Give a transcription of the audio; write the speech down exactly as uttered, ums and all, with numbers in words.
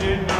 did not.